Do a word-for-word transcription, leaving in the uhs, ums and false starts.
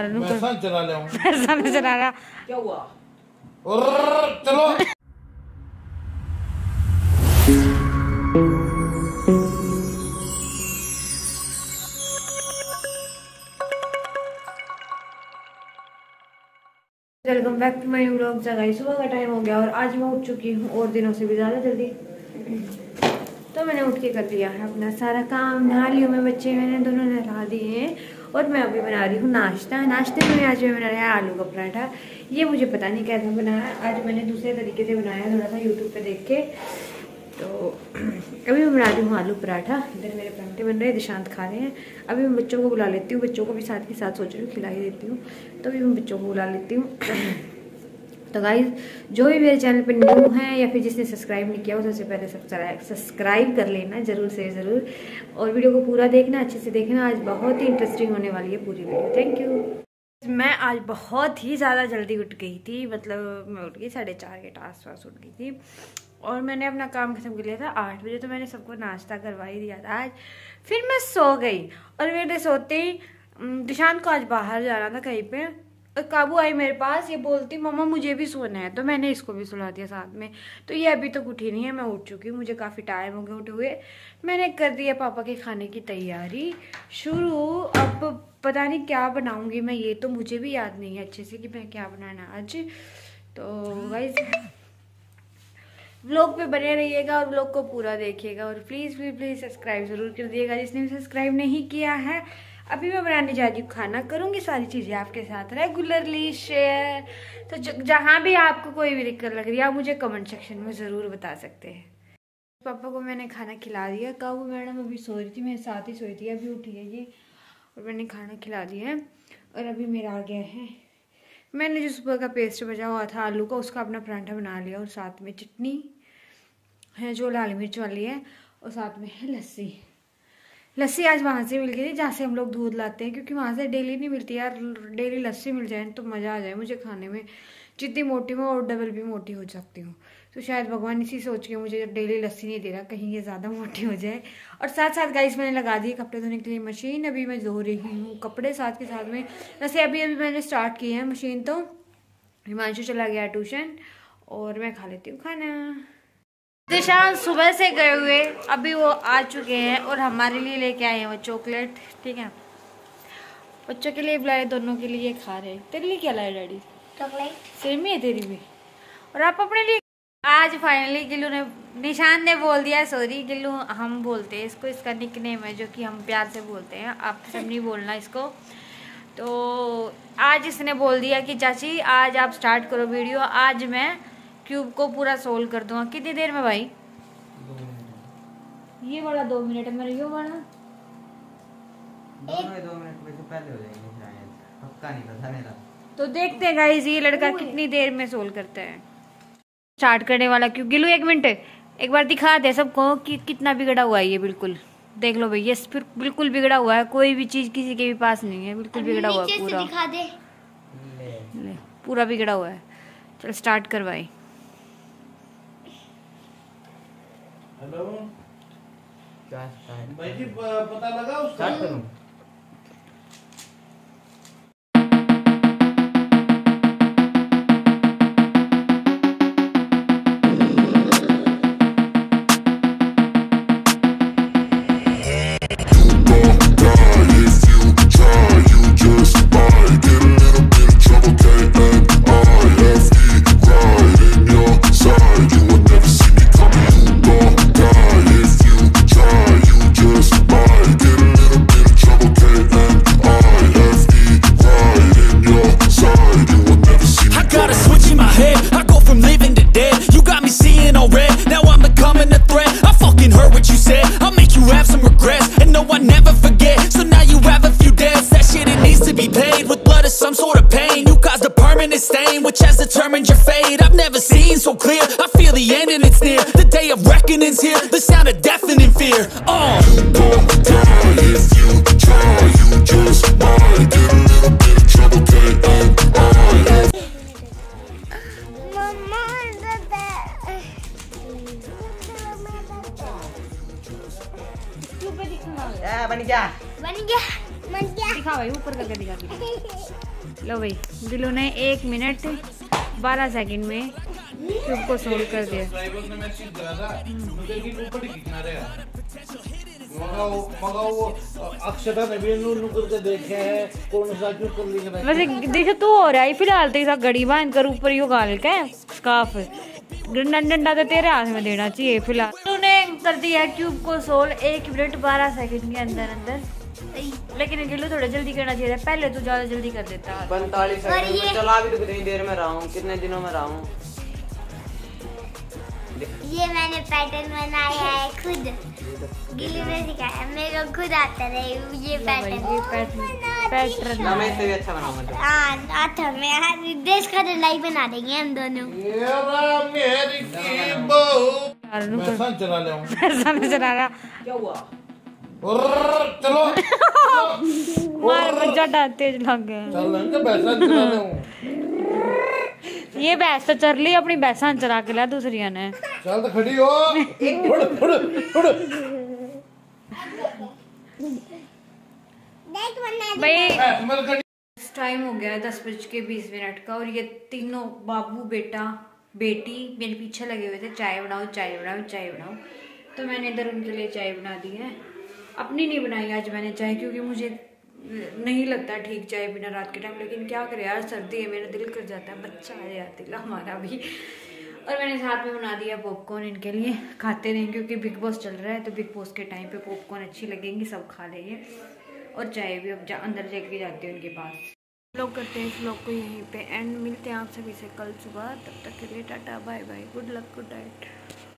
चला क्या हुआ? चलो welcome back to my vlog. जगह सुबह का टाइम हो गया और आज मैं उठ चुकी हूँ और दिनों से भी ज़्यादा जल्दी। तो मैंने उठ के कर दिया है अपना सारा काम, नहा ली हूँ मैं, बच्चे मैंने दोनों नहा दिए हैं और मैं अभी बना रही हूँ नाश्ता। नाश्ते में आज मैं बनाया है आलू का पराठा। ये मुझे पता नहीं कैसा बनाया, आज मैंने दूसरे तरीके से बनाया थोड़ा सा यूट्यूब पर देख के। तो अभी मैं बना रही हूँ आलू पराठा। इधर मेरे पराठे बन रहे हैं, दिशांत खा रहे हैं। अभी मैं बच्चों को बुला लेती हूँ, बच्चों को भी साथ के साथ सोच रही हूँ खिला ही देती हूँ। तो अभी मैं बच्चों को बुला लेती हूँ। तो गाइज जो भी मेरे चैनल पर न्यू हैं या फिर जिसने सब्सक्राइब नहीं किया हो सबसे पहले सब्सक्राइब सब्सक्राइब कर लेना ज़रूर से ज़रूर, और वीडियो को पूरा देखना, अच्छे से देखना। आज बहुत ही इंटरेस्टिंग होने वाली है पूरी वीडियो। Thank you. मैं आज बहुत ही ज़्यादा जल्दी उठ गई थी, मतलब मैं उठ गई साढ़े चार के आसपास उठ गई थी और मैंने अपना काम खत्म कर लिया था आठ बजे। तो मैंने सबको नाश्ता करवा ही दिया था आज। फिर मैं सो गई और मेरे सोते ही दिशांत को आज बाहर जाना था कहीं पे और काबू आई मेरे पास, ये बोलती मम्मा मुझे भी सोना है। तो मैंने इसको भी सुला दिया साथ में। तो ये अभी तक तो उठी नहीं है, मैं उठ चुकी हूँ, मुझे काफ़ी टाइम हो गया उठे हुए। मैंने कर दी है पापा के खाने की तैयारी शुरू। अब पता नहीं क्या बनाऊँगी मैं, ये तो मुझे भी याद नहीं है अच्छे से कि मैं क्या बनाना आज। तो गाइस व्लॉग पे बने रहिएगा और व्लॉग को पूरा देखिएगा और प्लीज़ प्लीज़ प्लीज़ सब्सक्राइब ज़रूर कर दिएगा जिसने भी सब्सक्राइब नहीं किया है। अभी मैं बनाने जा रही हूँ खाना, करूँगी सारी चीज़ें आपके साथ रेगुलरली शेयर। तो जहाँ भी आपको कोई भी दिक्कत लग रही है आप मुझे कमेंट सेक्शन में ज़रूर बता सकते हैं। पापा को मैंने खाना खिला दिया, काबू मैडम अभी सो रही थी, मेरे साथ ही सोई थी, अभी उठी है ये, और मैंने खाना खिला दिया है। और अभी मेरा आ गया है, मैंने जो सुबह का पेस्ट बचा हुआ था आलू का उसका अपना परांठा बना लिया और साथ में चटनी है जो लाल मिर्च वाली है और साथ में है लस्सी। लस्सी आज वहाँ से मिल गई थी जहाँ से हम लोग दूध लाते हैं, क्योंकि वहाँ से डेली नहीं मिलती यार। डेली लस्सी मिल जाए तो मज़ा आ जाए मुझे खाने में, जितनी मोटी हूँ और डबल भी मोटी हो सकती हूँ। तो शायद भगवान इसी सोच के मुझे डेली लस्सी नहीं दे रहा, कहीं ये ज़्यादा मोटी हो जाए। और साथ साथ गाइस मैंने लगा दी कपड़े धोने के लिए मशीन, अभी मैं धो रही हूँ कपड़े साथ के साथ में। वैसे अभी अभी मैंने स्टार्ट की है मशीन। तो हिमांशु चला गया ट्यूशन और मैं खा लेती हूँ खाना। दिशांत सुबह से गए हुए, अभी वो आ चुके हैं और हमारे लिए लेके आए हैं वो चॉकलेट। ठीक है, बच्चों के लिए बुलाए, दोनों के लिए खा रहे। तेरे लिए क्या लाए डैडी? चॉकलेट। सेम ही है तेरी भी। और आप अपने लिए? आज फाइनली गिल्लू ने, निशान ने बोल दिया सॉरी। गिल्लू हम बोलते हैं इसको, इसका निकनेम है जो कि हम प्यार से बोलते हैं, आप सब नहीं बोलना इसको। तो आज इसने बोल दिया कि चाची आज आप स्टार्ट करो वीडियो, आज मैं क्यूब को पूरा सोल्व कर दूंगा। कितनी देर में भाई? ये वाला दो मिनट है, मेरा ये वाला दो मिनट से पहले हो जाएगा, पक्का नहीं पता मेरा। तो देखते हैं गाइस ये लड़का कितनी देर में सोल्व करता है स्टार्ट करने वाला क्यों। गिल्लू एक मिनट एक बार दिखा दे सबको कि कितना बिगड़ा हुआ है ये। बिल्कुल देख लो भाई, ये फिर बिल्कुल बिगड़ा हुआ है, कोई भी चीज किसी के भी पास नहीं है, बिल्कुल बिगड़ा हुआ है पूरा। दिखा दे ले, पूरा बिगड़ा हुआ है। चल स्टार्ट कर भाई। हेलो क्या भाई जी पता लगा उसका? बन गया बन गया बन गया। दिखा भाई ऊपर करके दिखा। लो भाई दिलू ने एक मिनट बारह सेकंड में ट्यूब को सोल्व कर दिया। अक्षता करके देखे है कौन सा क्यों कर लिखा है वैसे देखो तो हो रहा है फिलहाल तो घड़ी बांध कर ऊपर यो गाल का स्काफ डंडा डंडा तो तेरे हाथ में देना चाहिए। फिलहाल तूने कर दिया क्यूब को सोल्व एक मिनट बारह सेकंड के अंदर अंदर, लेकिन गिल्लू थोड़ा जल्दी करना चाहिए, पहले तो ज्यादा जल्दी कर देता। पैंतालीस सेकंड चला भी तो कितनी देर में रहा हूँ, कितने दिनों में रहा हूँ। ये मैंने पैटर्न बनाया है खुद, गिल्लू ने सिखाया, मेरे को खुद आता है ये पैटर्न। ये पैटर्न पैटर्न मैं इससे भी अच्छा बनाऊंगा। हां आता मैं आज देश का लाइव बना देंगे हम दोनों। ये वाला मेरी की बहू मैं सन चला ले हूं सन चला रहा। क्या हुआ? चलो मार जटा तेज लग गया। चल मैं पैसा चला ले हूं। ये भैंस तो चल ली अपनी भैंसा चला के ला दूसरी ने। चल तो खड़ी हो फड़ फड़ फड़ देख भाई। टाइम हो गया है दस बज के बीस मिनट का और ये तीनों बाबू बेटा बेटी मेरे पीछे लगे हुए थे चाय बनाओ चाय बनाओ चाय बनाओ, तो मैंने इधर उनके लिए चाय बना दी है। अपनी नहीं बनाई आज मैंने चाय क्योंकि मुझे नहीं लगता ठीक चाय बिना रात के टाइम, लेकिन क्या करे यार सर्दी है मेरा दिल कर जाता है बच्चा है यार दिल हमारा भी। और मैंने साथ में बना दिया पॉपकॉर्न इनके लिए, खाते नहीं क्योंकि बिग बॉस चल रहा है तो बिग बॉस के टाइम पे पॉपकॉर्न अच्छी लगेंगी सब खा लेंगे। और चाय भी अब जा, अंदर लेके जाती है उनके पास। व्लॉग करते हैं इस व्लॉग को यहीं पे एंड, मिलते हैं आप सभी से कल सुबह, तब तक के लिए tata bye bye good luck good night.